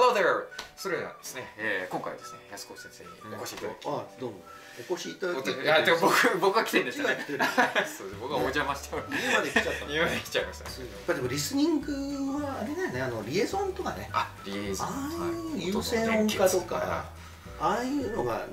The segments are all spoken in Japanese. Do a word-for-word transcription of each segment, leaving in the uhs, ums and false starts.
Hello there! それではですね、えー、今回ですね、安子先生にお越しいただき、あ、どうもお越しいただき、いや、でも僕僕が来てるんですよね。僕はお邪魔しております。家まで来ちゃった。家まで来ちゃいました。やっぱでもリスニングはあれだよね、あのリエゾンとかね、あ、リエゾン、ああいう有線音化とか、ああいうのがね、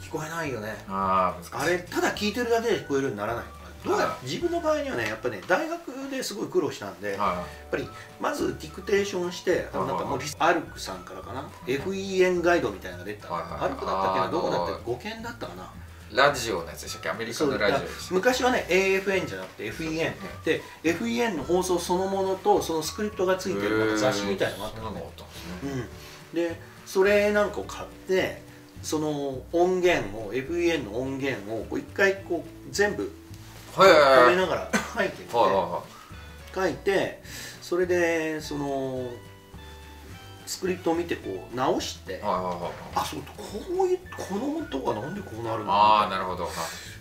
聞こえないよね。ああ、あれただ聞いてるだけで聞こえるようにならない。どうだろう、自分の場合にはね、やっぱりね、大学ですごい苦労したんで、はい、やっぱりまずディクテーションして、なんかもうアルクさんからかな、エフイーエヌ ガイドみたいなのが出た、アルクだったっけな、どこだったっけ、ごけんだったかな。ラジオのやつでしたっけ、アメリカのラジオでした。昔はね、エーエフエヌ じゃなくて エフイーエヌ で、エフイーエヌ の放送そのものと、そのスクリプトがついてるなんか雑誌みたいなのがあったのね。うん、で、それなんかを買って、その音源を、エフイーエヌ の音源を、一回こう、全部、食べながら書いて書いて、それでそのスクリプトを見てこう直して、あ、そう、こういうこの音がなんでこうなるの、ああ、なるほど、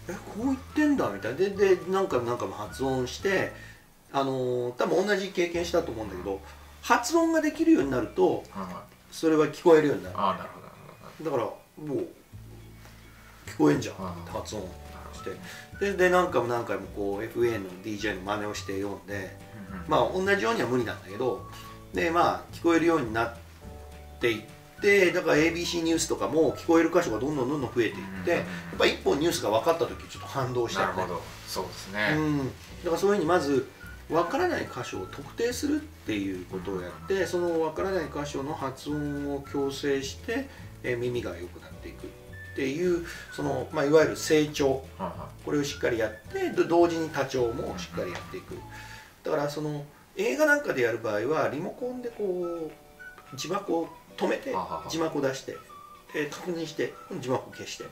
え、こう言ってんだみたいで、で何回も何回も発音して、あの多分同じ経験したと思うんだけど、発音ができるようになるとそれは聞こえるようになる。あ、なるほど。だからもう聞こえんじゃん、発音して。で, で何回も何回もこう エフエー の ディージェー の真似をして読んで、まあ同じようには無理なんだけど、でまあ聞こえるようになっていって、だから エービーシー ニュースとかも聞こえる箇所がどんどんどんどん増えていって、やっぱ一本ニュースが分かった時ちょっと感動したり、ね、なるほど、そうですね、うん、だからそういうふうにまず分からない箇所を特定するっていうことをやって、その分からない箇所の発音を矯正して、え耳が良くなっていく。っていうその、まあ、いわゆる成長、これをしっかりやって、同時に多聴もしっかりやっていく。だからその映画なんかでやる場合はリモコンでこう字幕を止めて、字幕を出して、で確認して、字幕を消して、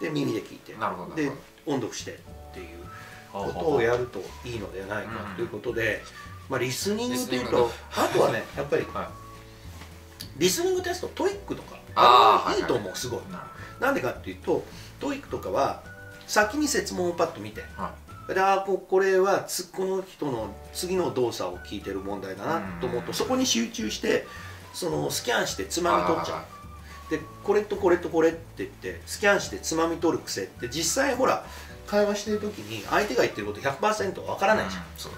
で耳で聞いて、で音読してっていうことをやるといいのではないかということで、まあ、リスニングというと、あとはね、やっぱりリスニングテスト、トイックとかあれいいと思う、すごい。なんでかっていうと、トイックとかは先に設問をパッと見て、はい、で、あ、これはつこの人の次の動作を聞いてる問題だなと思うと、そこに集中してそのスキャンしてつまみ取っちゃう。で、これとこれとこれって言ってスキャンしてつまみ取る癖って、実際ほら会話してる時に相手が言ってること ひゃくパーセント わからないじゃん。そう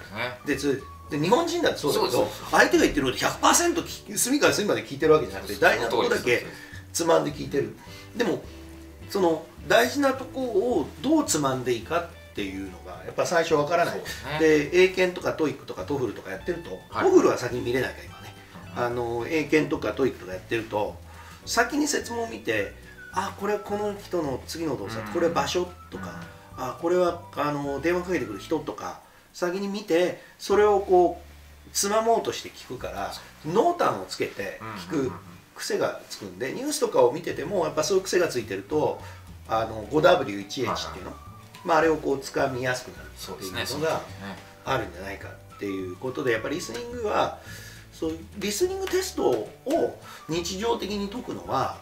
ですね。でで日本人だってそうだけど、相手が言ってること ひゃくパーセント 隅から隅まで聞いてるわけじゃなくて、大事なとこだけつまんで聞いてる。でもその大事なとこをどうつまんでいいかっていうのがやっぱ最初わからない。で、英検とかトイックとかトフルとかやってると、トフルは先に見れないから今ね、あの英検とかトイックとかやってると先に設問を見て、あ、これはこの人の次の動作、これは場所とか、あ、これはあの電話かけてくる人とか先に見て、それをこうつまもうとして聞くから、濃淡をつけて聞く癖がつくんで、ニュースとかを見ててもやっぱそういう癖がついてると、あの ごダブリューいちエイチ っていうの、まあ、あれをこう掴みやすくなるっていうのがあるんじゃないかっていうことで、やっぱりリスニングはそういうリスニングテストを日常的に解くのは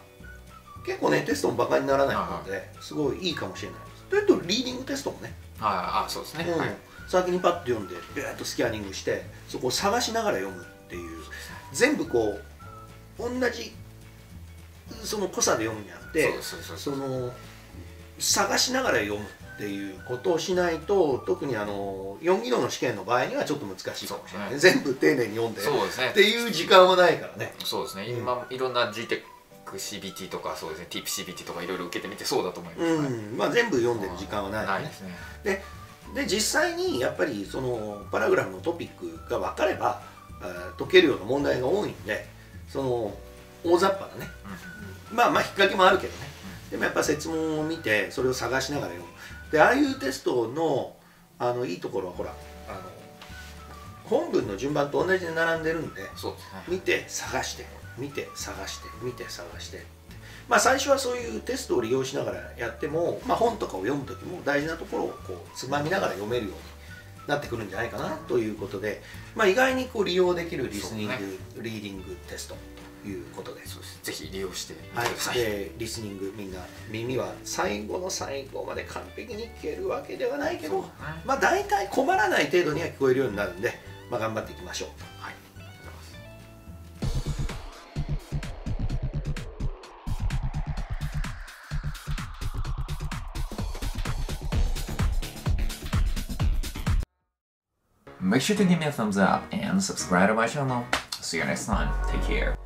結構ね、テストもバカにならないのですごいいいかもしれないです。というと、リーディングテストもね、ああ、そうですね、うん、先にパッと読んでビューッとスキャニングして、そこを探しながら読むっていう、全部こう同じその濃さで読むんじゃなくて、その探しながら読むっていうことをしないと、特にあのよん技能の試験の場合にはちょっと難しいかもしれない、ね、全部丁寧に読んでっていう時間はないからね。そうですね、今いろんな ジーテックシービーティー とか、そうですね、 ティーピーシービーティー とかいろいろ受けてみてそうだと思います、うん、まあ、全部読んでる時間はないからね。でで実際にやっぱりそのパラグラフのトピックが分かれば解けるような問題が多いんで、その大雑把なね、うん、まあまあ引っ掛けもあるけどね、うん、でもやっぱ設問を見てそれを探しながら読む。で、ああいうテスト の, あのいいところはほら、あの本文の順番と同じで並んでるんで、そうですね、見て探して見て探して見て探して、まあ最初はそういうテストを利用しながらやっても、まあ、本とかを読む時も大事なところをこうつまみながら読めるようになってくるんじゃないかなということで、まあ、意外にこう利用できるリスニング、ね、リーディングテストということで、ぜひ利用してください。はい、でリスニング、みんな耳は最後の最後まで完璧に聞けるわけではないけど、ね、まあ大体困らない程度には聞こえるようになるんで、まあ、頑張っていきましょう。はい。Make sure to give me a thumbs up and subscribe to my channel. See you next time. Take care.